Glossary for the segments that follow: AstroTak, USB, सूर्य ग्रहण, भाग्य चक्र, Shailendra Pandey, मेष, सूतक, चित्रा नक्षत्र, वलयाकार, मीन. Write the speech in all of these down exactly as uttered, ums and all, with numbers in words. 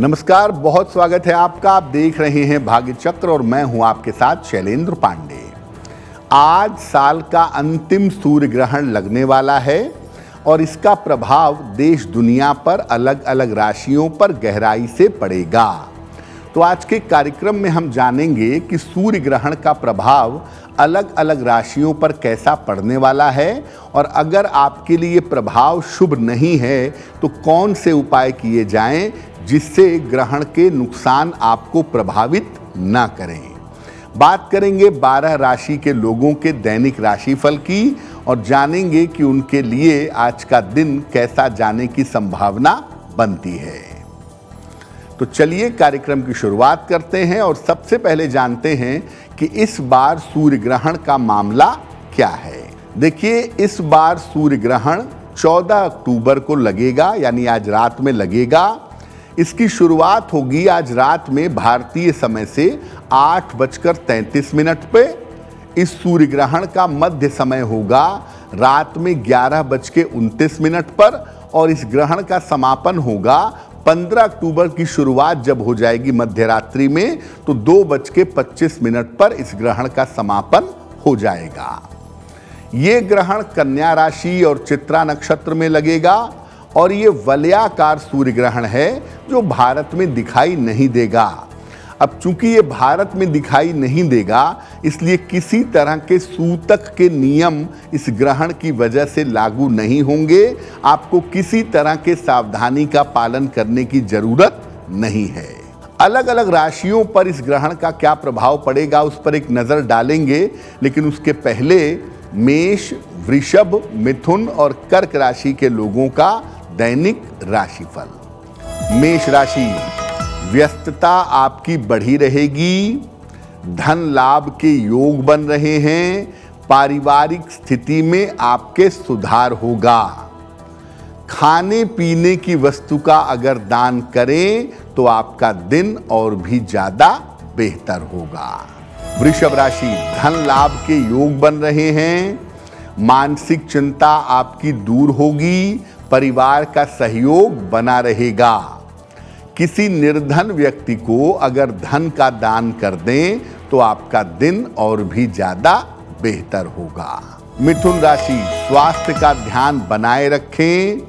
नमस्कार, बहुत स्वागत है आपका। आप देख रहे हैं भाग्य चक्र और मैं हूं आपके साथ शैलेंद्र पांडे। आज साल का अंतिम सूर्य ग्रहण लगने वाला है और इसका प्रभाव देश दुनिया पर अलग अलग राशियों पर गहराई से पड़ेगा। तो आज के कार्यक्रम में हम जानेंगे कि सूर्य ग्रहण का प्रभाव अलग अलग राशियों पर कैसा पड़ने वाला है और अगर आपके लिए प्रभाव शुभ नहीं है तो कौन से उपाय किए जाएं जिससे ग्रहण के नुकसान आपको प्रभावित ना करें। बात करेंगे बारह राशि के लोगों के दैनिक राशिफल की और जानेंगे कि उनके लिए आज का दिन कैसा जाने की संभावना बनती है। तो चलिए कार्यक्रम की शुरुआत करते हैं और सबसे पहले जानते हैं कि इस बार सूर्य ग्रहण का मामला क्या है। देखिए, इस बार सूर्य ग्रहण चौदह अक्टूबर को लगेगा, यानी आज रात में लगेगा। इसकी शुरुआत होगी आज रात में भारतीय समय से आठ बजकर तैंतीस मिनट पे। इस सूर्य ग्रहण का मध्य समय होगा रात में ग्यारह बज के उनतीस मिनट पर और इस ग्रहण का समापन होगा पंद्रह अक्टूबर की शुरुआत जब हो जाएगी मध्य रात्रि में, तो दो बज के पच्चीस मिनट पर इस ग्रहण का समापन हो जाएगा। ये ग्रहण कन्या राशि और चित्रा नक्षत्र में लगेगा और ये वलयाकार सूर्य ग्रहण है जो भारत में दिखाई नहीं देगा। अब चूंकि ये भारत में दिखाई नहीं देगा, इसलिए किसी तरह के सूतक के नियम इस ग्रहण की वजह से लागू नहीं होंगे। आपको किसी तरह के सावधानी का पालन करने की जरूरत नहीं है। अलग अलग राशियों पर इस ग्रहण का क्या प्रभाव पड़ेगा उस पर एक नज़र डालेंगे, लेकिन उसके पहले मेष, वृषभ, मिथुन और कर्क राशि के लोगों का दैनिक राशिफल। मेष राशि, व्यस्तता आपकी बढ़ी रहेगी, धन लाभ के योग बन रहे हैं, पारिवारिक स्थिति में आपके सुधार होगा। खाने पीने की वस्तु का अगर दान करें तो आपका दिन और भी ज्यादा बेहतर होगा। वृषभ राशि, धन लाभ के योग बन रहे हैं, मानसिक चिंता आपकी दूर होगी, परिवार का सहयोग बना रहेगा। किसी निर्धन व्यक्ति को अगर धन का दान कर दें तो आपका दिन और भी ज्यादा बेहतर होगा। मिथुन राशि, स्वास्थ्य का ध्यान बनाए रखें,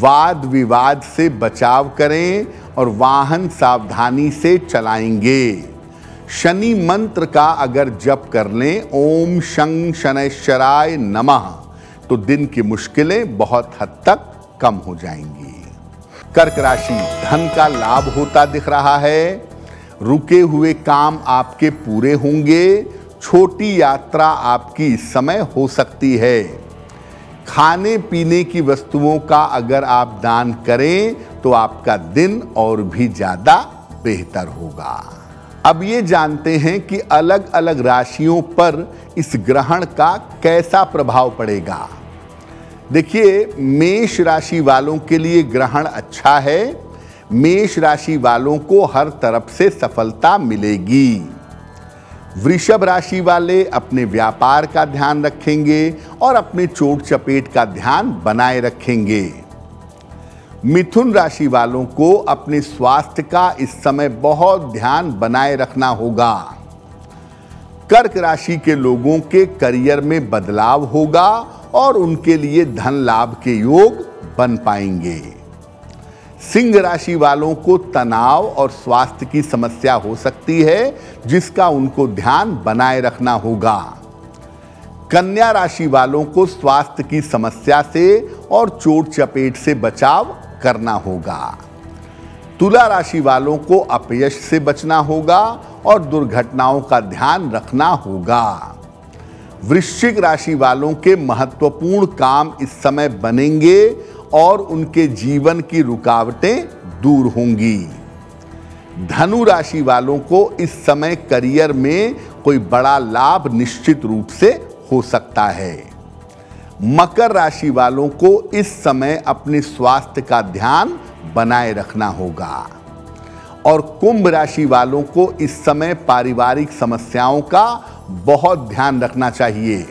वाद विवाद से बचाव करें और वाहन सावधानी से चलाएंगे। शनि मंत्र का अगर जप कर लें, ओम शं शनैश्चराय नमः, तो दिन की मुश्किलें बहुत हद तक कम हो जाएंगी। कर्क राशि, धन का लाभ होता दिख रहा है, रुके हुए काम आपके पूरे होंगे, छोटी यात्रा आपकी इस समय हो सकती है। खाने पीने की वस्तुओं का अगर आप दान करें तो आपका दिन और भी ज़्यादा बेहतर होगा। अब ये जानते हैं कि अलग अलग राशियों पर इस ग्रहण का कैसा प्रभाव पड़ेगा। देखिए, मेष राशि वालों के लिए ग्रहण अच्छा है, मेष राशि वालों को हर तरफ से सफलता मिलेगी। वृषभ राशि वाले अपने व्यापार का ध्यान रखेंगे और अपने चोट चपेट का ध्यान बनाए रखेंगे। मिथुन राशि वालों को अपने स्वास्थ्य का इस समय बहुत ध्यान बनाए रखना होगा। कर्क राशि के लोगों के करियर में बदलाव होगा और उनके लिए धन लाभ के योग बन पाएंगे। सिंह राशि वालों को तनाव और स्वास्थ्य की समस्या हो सकती है, जिसका उनको ध्यान बनाए रखना होगा। कन्या राशि वालों को स्वास्थ्य की समस्या से और चोट चपेट से बचाव करना होगा। तुला राशि वालों को अपयश से बचना होगा और दुर्घटनाओं का ध्यान रखना होगा। वृश्चिक राशि वालों के महत्वपूर्ण काम इस समय बनेंगे और उनके जीवन की रुकावटें दूर होंगी। धनु राशि वालों को इस समय करियर में कोई बड़ा लाभ निश्चित रूप से हो सकता है। मकर राशि वालों को इस समय अपने स्वास्थ्य का ध्यान बनाए रखना होगा और कुंभ राशि वालों को इस समय पारिवारिक समस्याओं का बहुत ध्यान रखना चाहिए।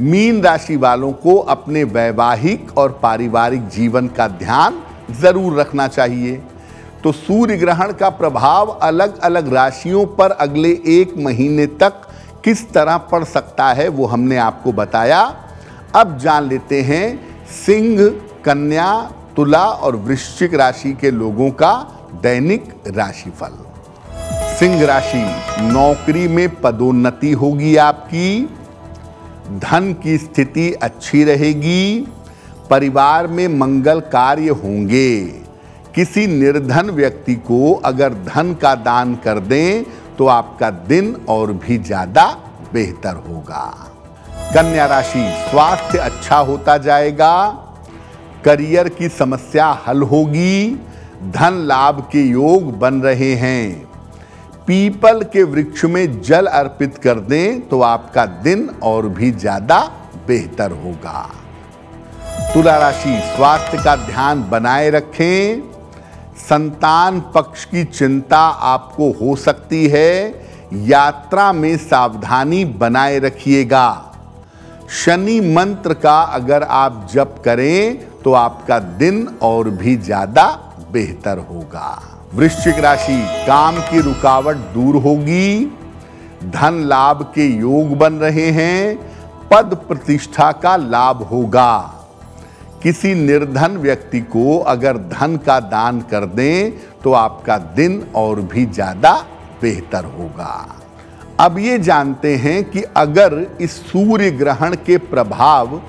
मीन राशि वालों को अपने वैवाहिक और पारिवारिक जीवन का ध्यान जरूर रखना चाहिए। तो सूर्य ग्रहण का प्रभाव अलग अलग राशियों पर अगले एक महीने तक किस तरह पड़ सकता है वो हमने आपको बताया। अब जान लेते हैं सिंह, कन्या, तुला और वृश्चिक राशि के लोगों का दैनिक राशिफल। सिंह राशि, नौकरी में पदोन्नति होगी आपकी, धन की स्थिति अच्छी रहेगी, परिवार में मंगल कार्य होंगे। किसी निर्धन व्यक्ति को अगर धन का दान कर दें तो आपका दिन और भी ज़्यादा बेहतर होगा। कन्या राशि, स्वास्थ्य अच्छा होता जाएगा, करियर की समस्या हल होगी, धन लाभ के योग बन रहे हैं। पीपल के वृक्ष में जल अर्पित कर दें तो आपका दिन और भी ज़्यादा बेहतर होगा। तुला राशि, स्वास्थ्य का ध्यान बनाए रखें, संतान पक्ष की चिंता आपको हो सकती है, यात्रा में सावधानी बनाए रखिएगा। शनि मंत्र का अगर आप जप करें तो आपका दिन और भी ज़्यादा बेहतर होगा। वृश्चिक राशि, काम की रुकावट दूर होगी, धन लाभ के योग बन रहे हैं, पद प्रतिष्ठा का लाभ होगा। किसी निर्धन व्यक्ति को अगर धन का दान कर दें तो आपका दिन और भी ज़्यादा बेहतर होगा। अब ये जानते हैं कि अगर इस सूर्य ग्रहण के प्रभाव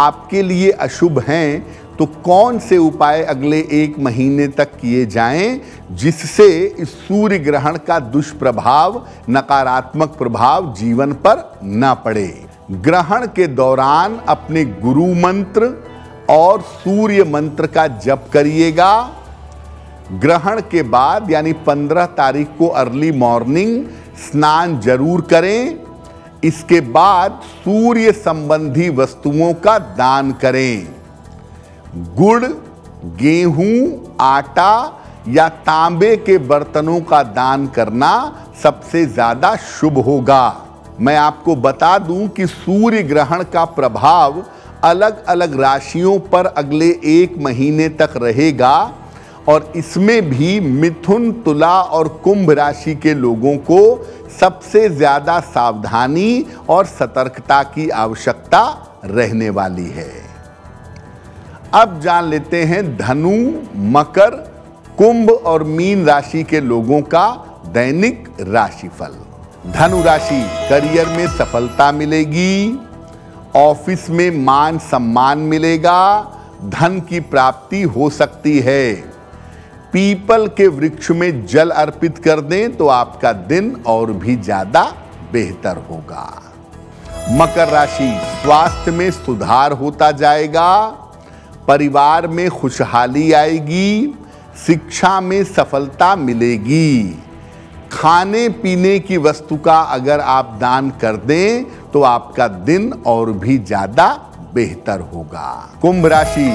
आपके लिए अशुभ हैं तो कौन से उपाय अगले एक महीने तक किए जाएं जिससे इस सूर्य ग्रहण का दुष्प्रभाव, नकारात्मक प्रभाव जीवन पर न पड़े। ग्रहण के दौरान अपने गुरु मंत्र और सूर्य मंत्र का जप करिएगा। ग्रहण के बाद यानी पंद्रह तारीख को अर्ली मॉर्निंग स्नान जरूर करें। इसके बाद सूर्य संबंधी वस्तुओं का दान करें। गुड़, गेहूं, आटा या तांबे के बर्तनों का दान करना सबसे ज़्यादा शुभ होगा। मैं आपको बता दूं कि सूर्य ग्रहण का प्रभाव अलग अलग राशियों पर अगले एक महीने तक रहेगा और इसमें भी मिथुन, तुला और कुंभ राशि के लोगों को सबसे ज़्यादा सावधानी और सतर्कता की आवश्यकता रहने वाली है। अब जान लेते हैं धनु, मकर, कुंभ और मीन राशि के लोगों का दैनिक राशिफल। धनु राशि, करियर में सफलता मिलेगी, ऑफिस में मान सम्मान मिलेगा, धन की प्राप्ति हो सकती है। पीपल के वृक्ष में जल अर्पित कर दें तो आपका दिन और भी ज़्यादा बेहतर होगा। मकर राशि, स्वास्थ्य में सुधार होता जाएगा, परिवार में खुशहाली आएगी, शिक्षा में सफलता मिलेगी। खाने पीने की वस्तु का अगर आप दान कर दें तो आपका दिन और भी ज़्यादा बेहतर होगा। कुंभ राशि,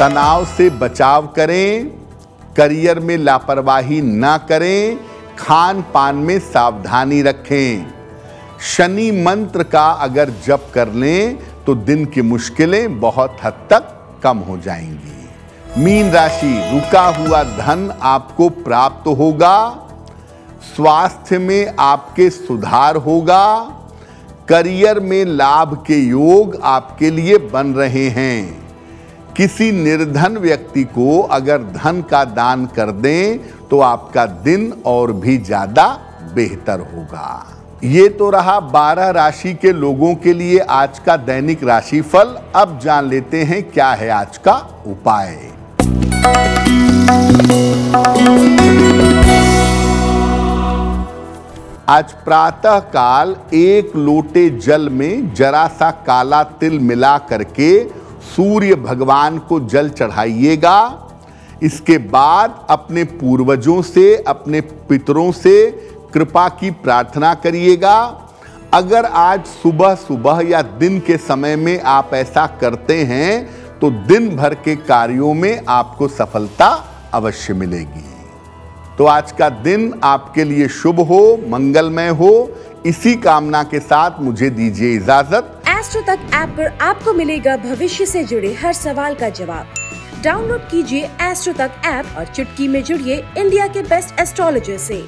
तनाव से बचाव करें, करियर में लापरवाही ना करें, खान पान में सावधानी रखें। शनि मंत्र का अगर जप कर लें तो दिन की मुश्किलें बहुत हद तक कम हो जाएंगी। मीन राशि, रुका हुआ धन आपको प्राप्त होगा, स्वास्थ्य में आपके सुधार होगा, करियर में लाभ के योग आपके लिए बन रहे हैं। किसी निर्धन व्यक्ति को अगर धन का दान कर दें तो आपका दिन और भी ज़्यादा बेहतर होगा। ये तो रहा बारह राशि के लोगों के लिए आज का दैनिक राशिफल। अब जान लेते हैं क्या है आज का उपाय। आज प्रातः काल एक लोटे जल में जरा सा काला तिल मिला करके सूर्य भगवान को जल चढ़ाइएगा। इसके बाद अपने पूर्वजों से, अपने पितरों से कृपा की प्रार्थना करिएगा। अगर आज सुबह सुबह या दिन के समय में आप ऐसा करते हैं तो दिन भर के कार्यों में आपको सफलता अवश्य मिलेगी। तो आज का दिन आपके लिए शुभ हो, मंगलमय हो, इसी कामना के साथ मुझे दीजिए इजाजत। एस्ट्रो तक ऐप पर आपको मिलेगा भविष्य से जुड़े हर सवाल का जवाब। डाउनलोड कीजिए एस्ट्रो तक ऐप और चुटकी में जुड़िए इंडिया के बेस्ट एस्ट्रोलॉजर से।